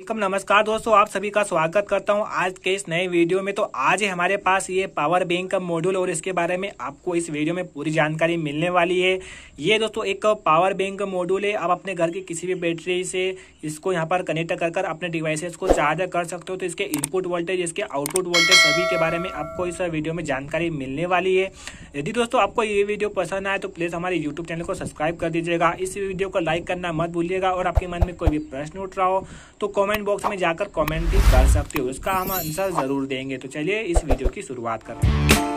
Welcome, नमस्कार दोस्तों, आप सभी का स्वागत करता हूं आज के इस नए वीडियो में। तो आज हमारे पास ये पावर बैंक का मॉड्यूल और इसके बारे में आपको इस वीडियो में पूरी जानकारी मिलने वाली है। ये दोस्तों एक पावर बैंक का मॉड्यूल है। आप अपने घर की किसी भी बैटरी से इसको यहां पर कनेक्ट कर अपने डिवाइसेस को चार्ज कर सकते हो। तो इसके इनपुट वोल्टेज, इसके आउटपुट वोल्टेज सभी के बारे में आपको इस वीडियो में जानकारी मिलने वाली है। यदि दोस्तों आपको ये वीडियो पसंद आए तो प्लीज़ हमारे यूट्यूब चैनल को सब्सक्राइब कर दीजिएगा, इस वीडियो को लाइक करना मत भूलिएगा और आपके मन में कोई भी प्रश्न उठ रहा हो तो कमेंट बॉक्स में जाकर कमेंट भी कर सकते हो, उसका हम आंसर जरूर देंगे। तो चलिए इस वीडियो की शुरुआत करते हैं।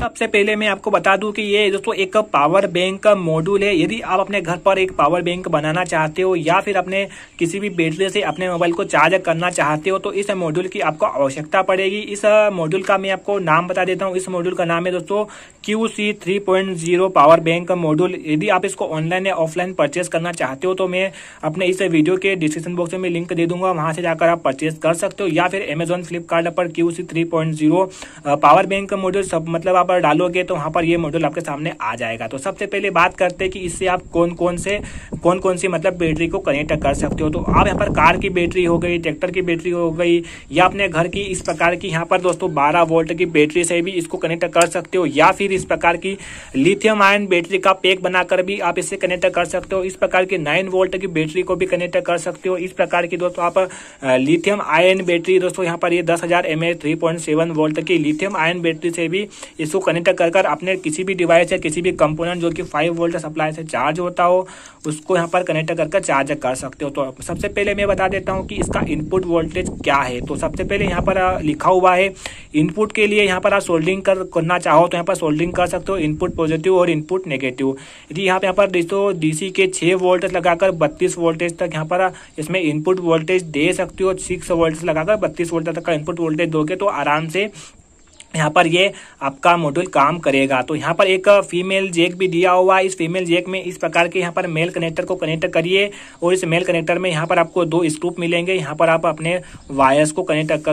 सबसे पहले मैं आपको बता दूं कि ये दोस्तों एक पावर बैंक का मॉड्यूल है। यदि आप अपने घर पर एक पावर बैंक बनाना चाहते हो या फिर अपने किसी भी बैटरी से अपने मोबाइल को चार्ज करना चाहते हो तो इस मॉड्यूल की आपको आवश्यकता पड़ेगी। इस मॉड्यूल का मैं आपको नाम बता देता हूं। इस मॉड्यूल का नाम है दोस्तों QC 3.0 पावर बैंक का मॉड्यूल। यदि आप इसको ऑनलाइन या ऑफलाइन परचेज करना चाहते हो तो मैं अपने इस वीडियो के डिस्क्रिप्शन बॉक्स में लिंक दे दूंगा, वहां से जाकर आप परचेज कर सकते हो या फिर अमेजोन फ्लिपकार्ट पर QC 3.0 पावर बैंक का मॉड्यूल सब मतलब आप डालोगे तो वहां पर ये मॉड्यूल आपके सामने आ जाएगा। तो सबसे पहले बात करते हैं कि इससे आप कौन कौन सी मतलब बैटरी को कनेक्ट कर सकते हो। तो आप यहाँ पर कार की बैटरी हो गई, ट्रैक्टर की बैटरी हो गई या अपने घर की इस प्रकार की यहाँ पर दोस्तों 12 वोल्ट की बैटरी से भी इसको कनेक्ट कर सकते हो या फिर इस प्रकार की लिथियम आयन बैटरी का पैक बनाकर भी आप इससे कनेक्ट कर सकते हो। इस प्रकार की 9 वोल्ट की बैटरी को भी कनेक्ट कर सकते हो। इस प्रकार की दोस्तों आप लिथियम आयन बैटरी दोस्तों यहाँ पर 10,000 mAh 3.7 वोल्ट की लिथियम आयन बैटरी से भी इसको कनेक्ट कर अपने किसी भी डिवाइस या किसी भी कंपोनेंट जो कि 5 वोल्ट सप्लाई से चार्ज होता हो उसको यहाँ पर कनेक्ट कर चार्ज कर सकते हो। तो सबसे पहले मैं बता देता हूँ कि इसका इनपुट वोल्टेज क्या है। तो सबसे पहले यहाँ पर लिखा हुआ है इनपुट के लिए यहाँ पर आप सोल्डरिंग करना चाहो तो यहाँ पर सोल्डरिंग कर सकते हो, इनपुट पॉजिटिव और इनपुट नेगेटिव। यदि यहाँ पर दोस्तों DC के 6 वोल्ट लगाकर 32 वोल्टेज तक यहाँ पर इसमें इनपुट वोल्टेज दे सकते हो। 6 वोल्ट लगाकर 32 वोल्ट तक का इनपुट वोल्टेज दोगे तो आराम से यहाँ पर ये आपका मॉड्यूल काम करेगा। तो यहाँ पर एक फीमेल जैक भी दिया हुआ है। इस फीमेल जैक में इस प्रकार के यहाँ पर मेल कनेक्टर को कनेक्ट करिए और इस मेल कनेक्टर में यहाँ पर आपको 2 स्क्रूप मिलेंगे। यहाँ पर आप अपने वायर्स को कनेक्ट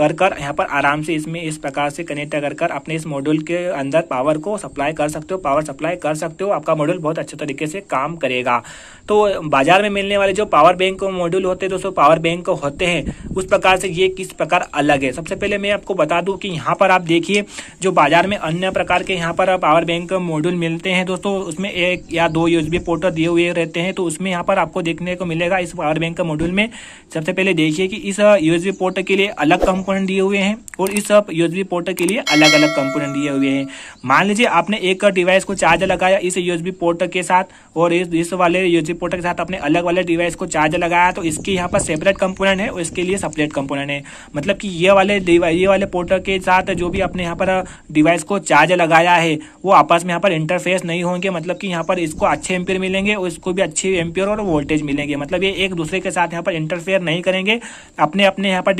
कर यहाँ पर आराम से इसमें इस प्रकार से कनेक्ट कर अपने इस मॉड्यूल के अंदर पावर को सप्लाई कर सकते हो, पावर सप्लाई कर सकते हो। आपका मॉड्यूल बहुत अच्छे तरीके से काम करेगा। तो बाजार में मिलने वाले जो पावर बैंक मॉड्यूल होते हैं दोस्तों, पावर बैंक होते हैं, उस प्रकार से ये किस प्रकार अलग है। सबसे पहले मैं आपको बता दूँ कि यहाँ पर आप देखिए जो बाजार में अन्य प्रकार के यहाँ पर पावर बैंक मॉड्यूल मिलते हैं दोस्तों, उसमें 1 या 2 USB पोर्ट दिए हुए रहते हैं। तो उसमें यहाँ पर आपको देखने को मिलेगा इस पावर बैंक मॉड्यूल में। सबसे पहले देखिए कि इस USB पोर्ट के लिए अलग कंपोनेंट दिए हुए हैं और इस USB पोर्ट के लिए अलग अलग कंपोनेंट दिए हुए हैं। मान लीजिए आपने एक डिवाइस को चार्ज लगाया इस USB पोर्ट के साथ और इस वाले USB पोर्ट के साथ आपने अलग वाले डिवाइस को चार्ज लगाया तो इसके यहाँ पर सेपरेट कंपोनेंट है और इसके लिए सेपरेट कंपोनेंट है। मतलब कि ये वाले पोर्ट के साथ जो भी आपने यहाँ पर डिवाइस को चार्ज लगाया है वो आपस में यहाँ पर इंटरफेस नहीं होंगे। मतलब कि यहाँ पर इसको अच्छे एम्पियर मिलेंगे और इसको भी अच्छे एम्पियर और वोल्टेज मिलेंगे। मतलब ये एक दूसरे के साथ यहाँ पर इंटरफेयर नहीं करेंगे, अपने अपने यहाँ पर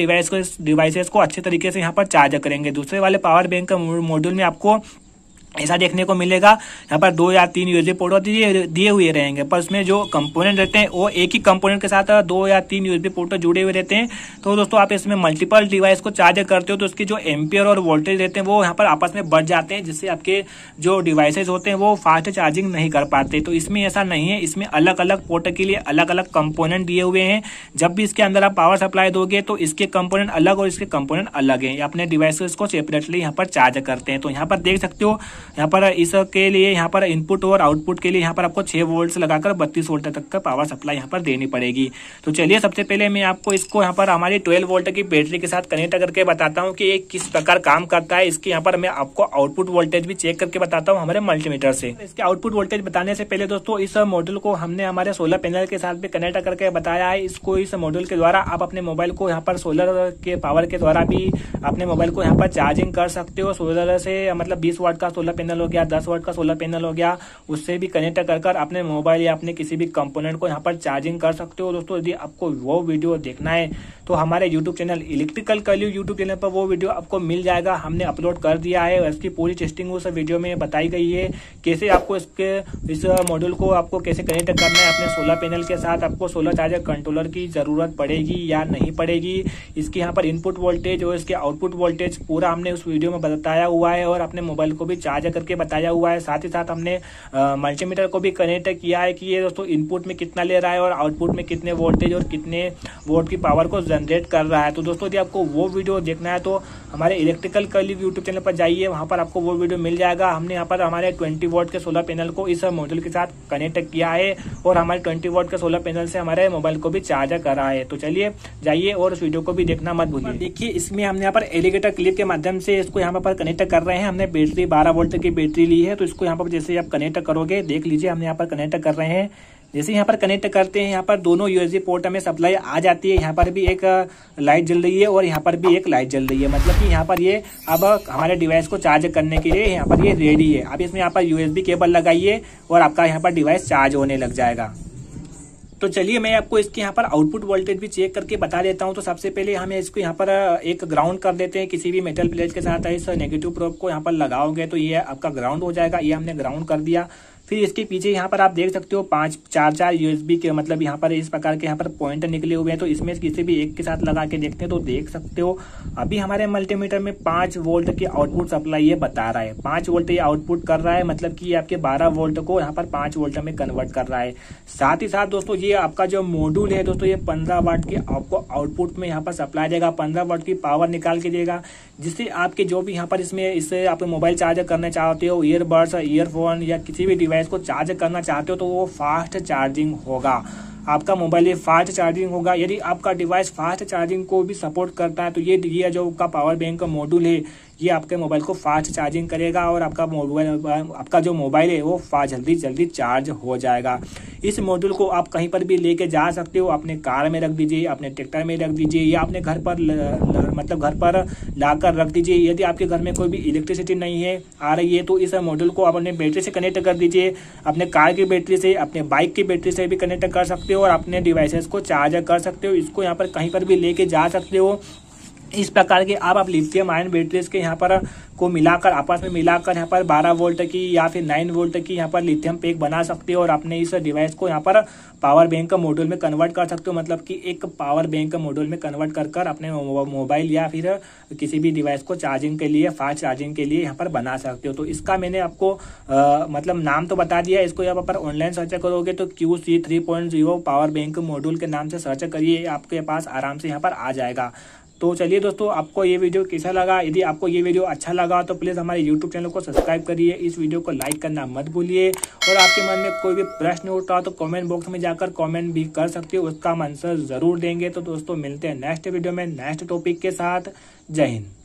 डिवाइसेस को अच्छे तरीके से यहाँ पर चार्ज करेंगे। दूसरे वाले पावर बैंक का मॉड्यूल में आपको ऐसा देखने को मिलेगा, यहाँ पर 2 या 3 USB पोर्ट दिए हुए रहेंगे पर उसमें जो कंपोनेंट रहते हैं वो एक ही कंपोनेंट के साथ 2 या 3 USB पोर्ट जुड़े हुए रहते हैं। तो दोस्तों आप इसमें मल्टीपल डिवाइस को चार्ज करते हो तो उसके जो एम्पियर और वोल्टेज रहते हैं वो यहाँ पर आपस में बढ़ जाते हैं, जिससे आपके जो डिवाइसेज होते हैं वो फास्ट चार्जिंग नहीं कर पाते। तो इसमें ऐसा नहीं है, इसमें अलग अलग पोर्ट के लिए अलग अलग कंपोनेंट दिए हुए हैं। जब भी इसके अंदर आप पावर सप्लाई दोगे तो इसके कंपोनेंट अलग और इसके कंपोनेंट अलग हैं, अपने डिवाइसेज को सेपरेटली यहाँ पर चार्ज करते हैं। तो यहाँ पर देख सकते हो यहाँ पर इसके लिए यहाँ पर इनपुट और आउटपुट के लिए यहाँ पर आपको 6 वोल्ट लगाकर 32 वोल्ट तक का पावर सप्लाई यहाँ पर देनी पड़ेगी। तो चलिए सबसे पहले मैं आपको इसको यहाँ पर हमारी 12 वोल्ट की बैटरी के साथ कनेक्ट करके बताता हूँ कि ये किस प्रकार काम करता है। इसके यहाँ पर मैं आपको आउटपुट वोल्टेज भी चेक करके बताता हूँ हमारे मल्टीमीटर से। इसके आउटपुट वोल्टेज बताने से पहले दोस्तों इस मॉड्यूल को हमने हमारे सोलर पैनल के साथ भी कनेक्ट करके बताया है। इसको इस मॉड्यूल के द्वारा आप अपने मोबाइल को यहाँ पर सोलर के पावर के द्वारा भी अपने मोबाइल को यहाँ पर चार्जिंग कर सकते हो। सोलर से मतलब 20 वाट का सोलर पैनल हो गया, 10 वाट का सोलर पैनल हो गया, उससे भी कनेक्ट कर अपने मोबाइल या अपने किसी भी कंपोनेंट को यहाँ पर चार्जिंग कर सकते हो। दोस्तों यदि आपको वो वीडियो देखना है तो हमारे YouTube channel electrical clue YouTube channel पर वो वीडियो आपको मिल जाएगा, हमने अपलोड कर दिया है। इसकी पूरी टेस्टिंग उस वीडियो में बताई गई है, कैसे आपको इस मॉड्यूल को आपको कैसे कनेक्ट करना है अपने सोलर पैनल के साथ, आपको सोलर चार्जर कंट्रोलर की जरूरत पड़ेगी या नहीं पड़ेगी, इसके यहाँ पर इनपुट वोल्टेज और इसके आउटपुट वोल्टेज पूरा हमने उस वीडियो में बताया हुआ है और अपने मोबाइल को भी चार्ज साझा करके बताया हुआ है। साथ ही साथ हमने मल्टीमीटर को भी कनेक्ट किया है कि ये दोस्तों इनपुट में कितना ले रहा है और आउटपुट में कितने वोल्टेज और कितने वोल्ट की पावर को जनरेट कर रहा है। तो दोस्तों यदि आपको वो वीडियो देखना है तो हमारे इलेक्ट्रिकल कर्ली यूट्यूब चैनल पर जाइए, वहाँ पर आपको वो वीडियो मिल जाएगा। हमने यहाँ पर हमारे 20 वोल्ट के सोलर पैनल को इस मॉड्यूल के साथ कनेक्ट किया है और हमारे 20 वोल्ट के सोलर पैनल से हमारे मोबाइल को भी चार्ज कर रहा है। तो चलिए जाइए और उस वीडियो को भी देखना मत भूलिए। देखिए इसमें हमने यहाँ पर एलिगेटर क्लिप के माध्यम से इसको यहाँ पर कनेक्ट कर रहे हैं। हमने बैटरी 12 वोल्ट की बैटरी ली है, तो इसको यहाँ पर जैसे आप कनेक्ट करोगे, देख लीजिए हमने यहाँ पर कनेक्ट कर रहे हैं। जैसे यहाँ पर कनेक्ट करते हैं, यहाँ पर दोनों यूएसबी पोर्ट में सप्लाई आ जाती है। यहाँ पर भी एक लाइट जल रही है और यहाँ पर भी एक लाइट जल रही है, मतलब कि यहाँ पर ये अब हमारे डिवाइस को चार्ज करने के लिए यहाँ पर ये रेडी है। अब इसमें यहाँ पर यूएसबी केबल लगाइए और आपका यहाँ पर डिवाइस चार्ज होने लग जाएगा। तो चलिए मैं आपको इसके यहाँ पर आउटपुट वोल्टेज भी चेक करके बता देता हूँ। तो सबसे पहले हमें इसको यहाँ पर एक ग्राउंड कर देते हैं किसी भी मेटल प्लेट के साथ। इस नेगेटिव प्रोब को यहाँ पर लगाओगे तो ये आपका ग्राउंड हो जाएगा। ये हमने ग्राउंड कर दिया। फिर इसके पीछे यहाँ पर आप देख सकते हो 5 4 4 यूएसबी के मतलब यहाँ पर इस प्रकार के यहाँ पर पॉइंट निकले हुए हैं। तो इसमें किसी भी एक के साथ लगा के देखते हैं तो देख सकते हो अभी हमारे मल्टीमीटर में 5 वोल्ट की आउटपुट सप्लाई ये बता रहा है। 5 वोल्ट ये आउटपुट कर रहा है, मतलब कि ये आपके 12 वोल्ट को यहाँ पर 5 वोल्ट में कन्वर्ट कर रहा है। साथ ही साथ दोस्तों ये आपका जो मॉड्यूल है दोस्तों ये 15 वाट की आपको आउटपुट में यहाँ पर सप्लाई देगा, 15 वाट की पावर निकाल के देगा, जिससे आपके जो भी यहाँ पर इसमें इससे आप मोबाइल चार्ज करना चाहते हो, ईयरबड्स ईयरफोन या किसी भी डिवाइस को चार्ज करना चाहते हो तो वो फास्ट चार्जिंग होगा। आपका मोबाइल ये फास्ट चार्जिंग होगा। यदि आपका डिवाइस फास्ट चार्जिंग को भी सपोर्ट करता है तो ये जो आपका पावर बैंक का मॉड्यूल है ये आपके मोबाइल को फास्ट चार्जिंग करेगा और आपका जो मोबाइल है वो जल्दी जल्दी चार्ज हो जाएगा। इस मॉड्यूल को आप कहीं पर भी लेके जा सकते हो, अपने कार में रख दीजिए, अपने ट्रैक्टर में रख दीजिए या अपने घर पर घर पर लाकर रख दीजिए। यदि आपके घर में कोई भी इलेक्ट्रिसिटी नहीं है आ रही है तो इस मॉड्यूल को आप अपने बैटरी से कनेक्ट कर दीजिए, अपने कार की बैटरी से, अपने बाइक की बैटरी से भी कनेक्ट कर सकते हो और अपने डिवाइसेस को चार्ज कर सकते हो। इसको यहाँ पर कहीं पर भी लेके जा सकते हो। इस प्रकार के आप लिथियम आयन बैटरीज के यहाँ पर को मिलाकर आपस में मिलाकर यहाँ पर 12 वोल्ट की या फिर 9 वोल्ट की यहाँ पर लिथियम पैक बना सकते हो और अपने इस डिवाइस को यहाँ पर पावर बैंक का मॉड्यूल में कन्वर्ट कर सकते हो, मतलब कि एक पावर बैंक का मॉड्यूल में कन्वर्ट कर अपने मोबाइल या फिर किसी भी डिवाइस को चार्जिंग के लिए, फास्ट चार्जिंग के लिए यहाँ पर बना सकते हो। तो इसका मैंने आपको मतलब नाम तो बता दिया। इसको यहाँ पर ऑनलाइन सर्च करोगे तो QC 3.0 पावर बैंक मॉड्यूल के नाम से सर्च करिए, आपके पास आराम से यहाँ पर आ जाएगा। तो चलिए दोस्तों, आपको ये वीडियो कैसा लगा? यदि आपको ये वीडियो अच्छा लगा तो प्लीज़ हमारे YouTube चैनल को सब्सक्राइब करिए, इस वीडियो को लाइक करना मत भूलिए और आपके मन में कोई भी प्रश्न उठा तो कमेंट बॉक्स में जाकर कमेंट भी कर सकते हो, उसका हम आंसर ज़रूर देंगे। तो दोस्तों मिलते हैं नेक्स्ट वीडियो में नेक्स्ट टॉपिक के साथ। जय हिंद।